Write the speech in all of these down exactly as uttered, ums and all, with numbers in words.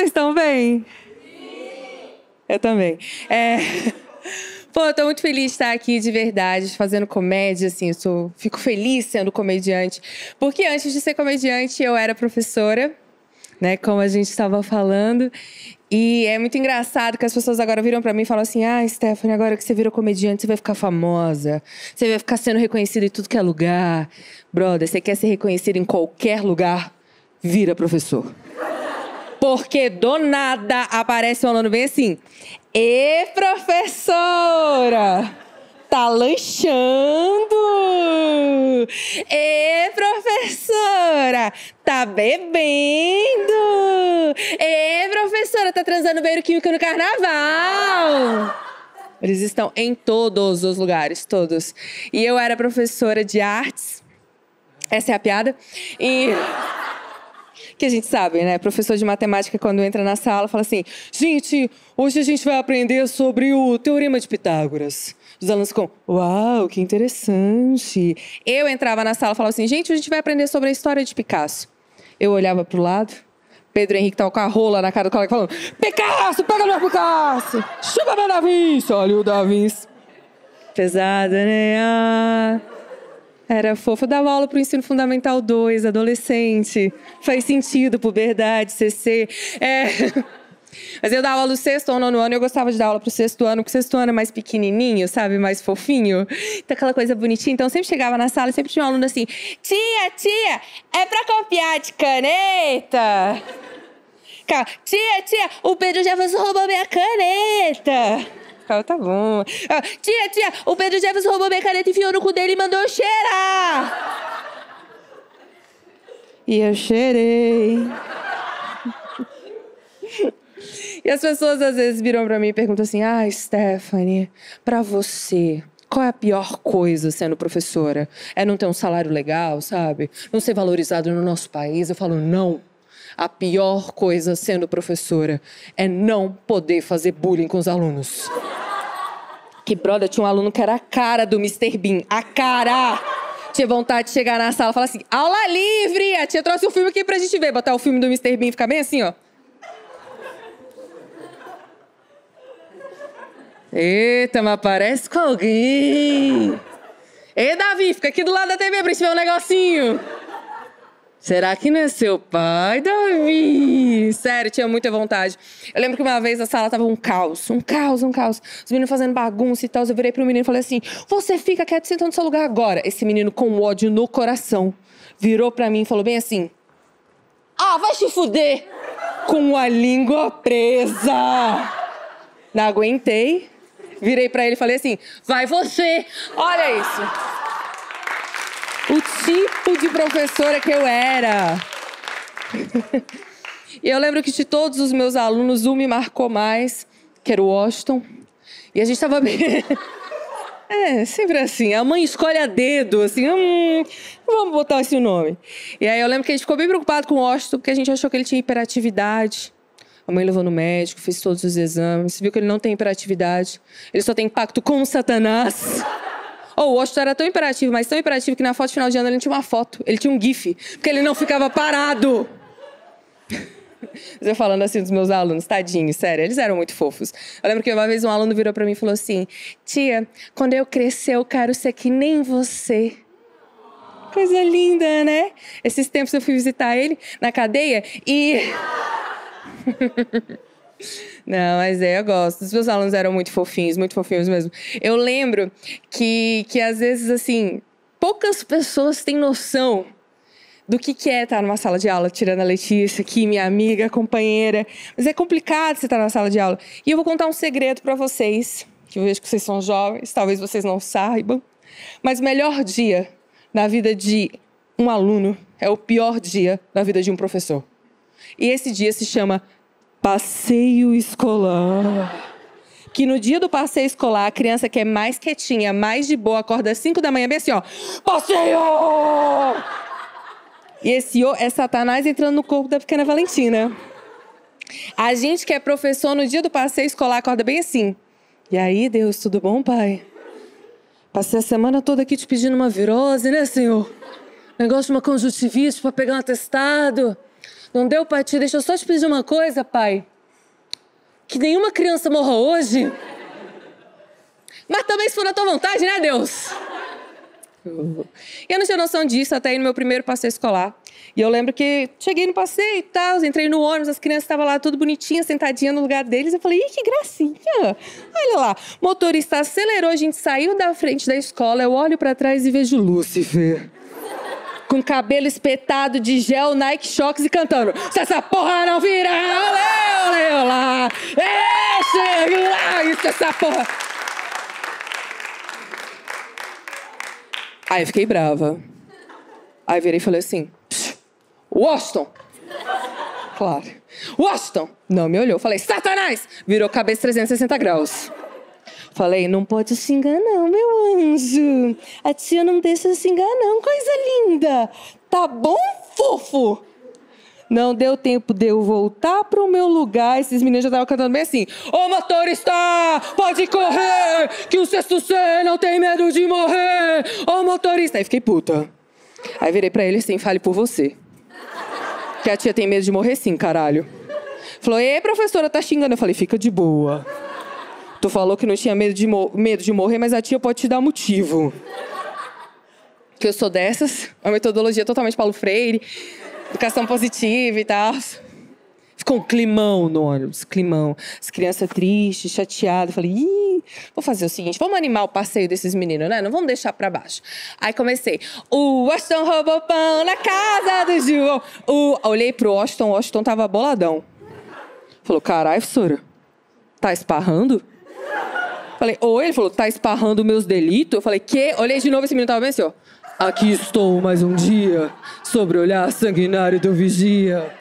Vocês estão bem? Sim! Eu também. É... Pô, eu tô muito feliz de estar aqui, de verdade, fazendo comédia, assim, eu sou... fico feliz sendo comediante. Porque antes de ser comediante, eu era professora, né, como a gente estava falando. E é muito engraçado que as pessoas agora viram pra mim e falam assim: ah, Stephanie, agora que você virou comediante, você vai ficar famosa. Você vai ficar sendo reconhecida em tudo que é lugar. Brother, você quer ser reconhecido em qualquer lugar? Vira professor. Porque do nada aparece um aluno bem assim: ê, professora! Tá lanchando! Ê, professora! Tá bebendo! Ê, professora! Tá transando banheiro químico no carnaval! Eles estão em todos os lugares, todos. E eu era professora de artes. Essa é a piada. E... que a gente sabe, né? Professor de matemática, quando entra na sala, fala assim: gente, hoje a gente vai aprender sobre o Teorema de Pitágoras. Os alunos ficam: uau, que interessante. Eu entrava na sala e falava assim: gente, a gente vai aprender sobre a história de Picasso. Eu olhava pro lado, Pedro Henrique tava com a rola na cara do colega falando: Picasso, pega meu Picasso! Chupa meu Davi! Olha o Davi. Pesada, né? Ah... Era fofo, eu dava aula pro ensino fundamental dois, adolescente. Faz sentido, puberdade, C C. É. Mas eu dava aula do sexto ou nono ano, eu gostava de dar aula pro sexto ano, porque o sexto ano é mais pequenininho, sabe? Mais fofinho. Então, aquela coisa bonitinha. Então, eu sempre chegava na sala e sempre tinha um aluno assim: tia, tia, é pra copiar de caneta? Ficava: tia, tia, o Pedro Jefferson roubou minha caneta. Tá bom. Ah, tia, tia, o Pedro Jefferson roubou minha caneta, enfiou no cu dele e mandou eu cheirar. E eu cheirei. E as pessoas às vezes viram pra mim e perguntam assim: ah, Stephanie, pra você, qual é a pior coisa sendo professora? É não ter um salário legal, sabe? Não ser valorizado no nosso país? Eu falo: não. A pior coisa sendo professora é não poder fazer bullying com os alunos. Que brother, tinha um aluno que era a cara do mister Bean. A cara! Tinha vontade de chegar na sala e falar assim: aula livre! A tia trouxe um filme aqui pra gente ver. Botar o filme do mister Bean e ficar bem assim, ó. Eita, mas parece com alguém. Ei, Davi, fica aqui do lado da T V pra gente ver um negocinho. Será que não é seu pai, Davi? Sério, tinha muita vontade. Eu lembro que uma vez a sala tava um caos, um caos, um caos. Os meninos fazendo bagunça e tal. Eu virei pro menino e falei assim: você fica quieto, senta no seu lugar agora. Esse menino com ódio no coração virou pra mim e falou bem assim: ah, vai se fuder! Com a língua presa. Não aguentei. Virei pra ele e falei assim: vai você! Olha isso! O tipo de professora que eu era. E eu lembro que de todos os meus alunos, um me marcou mais, que era o Washington. E a gente tava... É, sempre assim, a mãe escolhe a dedo, assim, hum, vamos botar esse nome. E aí eu lembro que a gente ficou bem preocupado com o Washington, porque a gente achou que ele tinha hiperatividade. A mãe levou no médico, fez todos os exames, viu que ele não tem hiperatividade. Ele só tem pacto com o Satanás. Oh, o Washington era tão imperativo, mas tão imperativo que na foto final de ano ele não tinha uma foto. Ele tinha um gif, porque ele não ficava parado. Eu falando assim dos meus alunos, tadinhos, sério, eles eram muito fofos. Eu lembro que uma vez um aluno virou pra mim e falou assim: tia, quando eu crescer eu quero ser que nem você. Coisa linda, né? Esses tempos eu fui visitar ele na cadeia e... Não, mas é, eu gosto. Os meus alunos eram muito fofinhos, muito fofinhos mesmo. Eu lembro que, que às vezes, assim, poucas pessoas têm noção do que, que é estar numa sala de aula, tirando a Letícia aqui, minha amiga, companheira. Mas é complicado você estar na sala de aula. E eu vou contar um segredo pra vocês, que eu vejo que vocês são jovens, talvez vocês não saibam. Mas o melhor dia na vida de um aluno é o pior dia na vida de um professor. E esse dia se chama... passeio escolar. Que no dia do passeio escolar, a criança que é mais quietinha, mais de boa, acorda às cinco da manhã, bem assim, ó: passeio! E esse "o" é Satanás entrando no corpo da pequena Valentina. A gente que é professor, no dia do passeio escolar, acorda bem assim: e aí, Deus, tudo bom, pai? Passei a semana toda aqui te pedindo uma virose, né, senhor? Negócio de uma conjuntivite pra pegar um atestado. Não deu pra ti? Deixa eu só te pedir uma coisa, pai. Que nenhuma criança morra hoje. Mas também se for na tua vontade, né, Deus? Eu não tinha noção disso até ir no meu primeiro passeio escolar. E eu lembro que cheguei no passeio e tal, entrei no ônibus, as crianças estavam lá tudo bonitinhas, sentadinhas no lugar deles. Eu falei, ih, que gracinha! Olha lá, motorista acelerou, a gente saiu da frente da escola, eu olho pra trás e vejo Lúcifer. Com cabelo espetado de gel, Nike Shox e cantando. Se essa porra não virar, olê, olê, olá! É, chega lá, isso, essa porra! Aí eu fiquei brava. Aí virei e falei assim, Washington! Claro. Washington! Não me olhou. Falei, Satanás! Virou cabeça trezentos e sessenta graus. Falei, não pode se enganar, não, meu anjo. A tia não deixa se enganar, não. Coisa linda. Tá bom, fofo? Não deu tempo de eu voltar pro meu lugar. Esses meninos já estavam cantando bem assim. Ô, motorista, pode correr, que o sexto C não tem medo de morrer. Ô, motorista. Aí fiquei puta. Aí virei pra ele assim, fale por você. Que a tia tem medo de morrer sim, caralho. Falou, ei, professora, tá xingando. Eu falei, fica de boa. Tu falou que não tinha medo de, medo de morrer, mas a tia pode te dar motivo. Que eu sou dessas, uma metodologia totalmente Paulo Freire, educação positiva e tal. Ficou um climão no ônibus, climão. As crianças tristes, chateadas. Falei, ih, vou fazer o seguinte, vamos animar o passeio desses meninos, né? Não vamos deixar pra baixo. Aí comecei. O Washington roubou pão na casa do João. O... Olhei pro Washington, o Washington tava boladão. Falou, caralho, professora, tá esparrando? Falei, oi. Ele falou, tá esparrando meus delitos? Eu falei, quê? Olhei de novo, esse menino tava bem assim, ó. Aqui estou mais um dia, sobre o olhar sanguinário do vigia.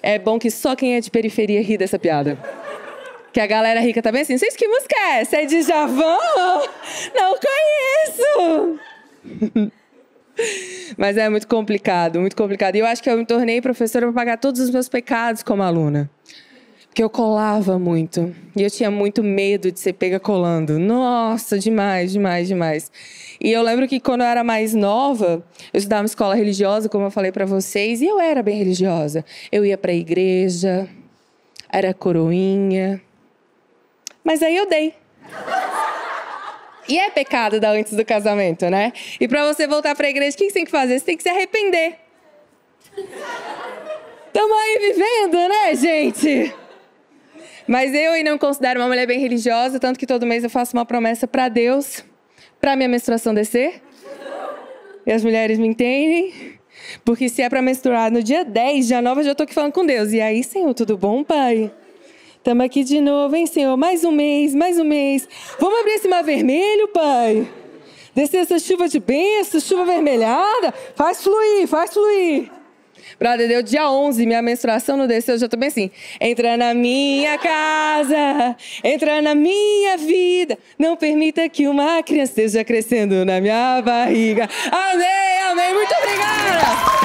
É bom que só quem é de periferia ri dessa piada. Que a galera rica tá bem assim, vocês que música é essa? É de Javão? Não conheço! Mas é muito complicado, muito complicado. E eu acho que eu me tornei professora pra pagar todos os meus pecados como aluna. Porque eu colava muito. E eu tinha muito medo de ser pega colando. Nossa, demais, demais, demais. E eu lembro que quando eu era mais nova, eu estudava em escola religiosa, como eu falei pra vocês, e eu era bem religiosa. Eu ia pra igreja, era coroinha. Mas aí eu dei. E é pecado dar antes do casamento, né? E pra você voltar pra igreja, o que você tem que fazer? Você tem que se arrepender. Tamo aí vivendo, né, gente? Mas eu ainda me considero uma mulher bem religiosa, tanto que todo mês eu faço uma promessa pra Deus, pra minha menstruação descer. E as mulheres me entendem. Porque se é pra menstruar no dia dez, já nova, já tô aqui falando com Deus. E aí, Senhor, tudo bom, Pai? Tamo aqui de novo, hein, Senhor? Mais um mês, mais um mês. Vamos abrir esse mar vermelho, Pai? Descer essa chuva de bênção, chuva avermelhada. Faz fluir, faz fluir. Brother, deu dia onze, minha menstruação não desceu, eu já tô bem assim. Entra na minha casa, entra na minha vida, não permita que uma criança esteja crescendo na minha barriga. Amém, amém, muito obrigada!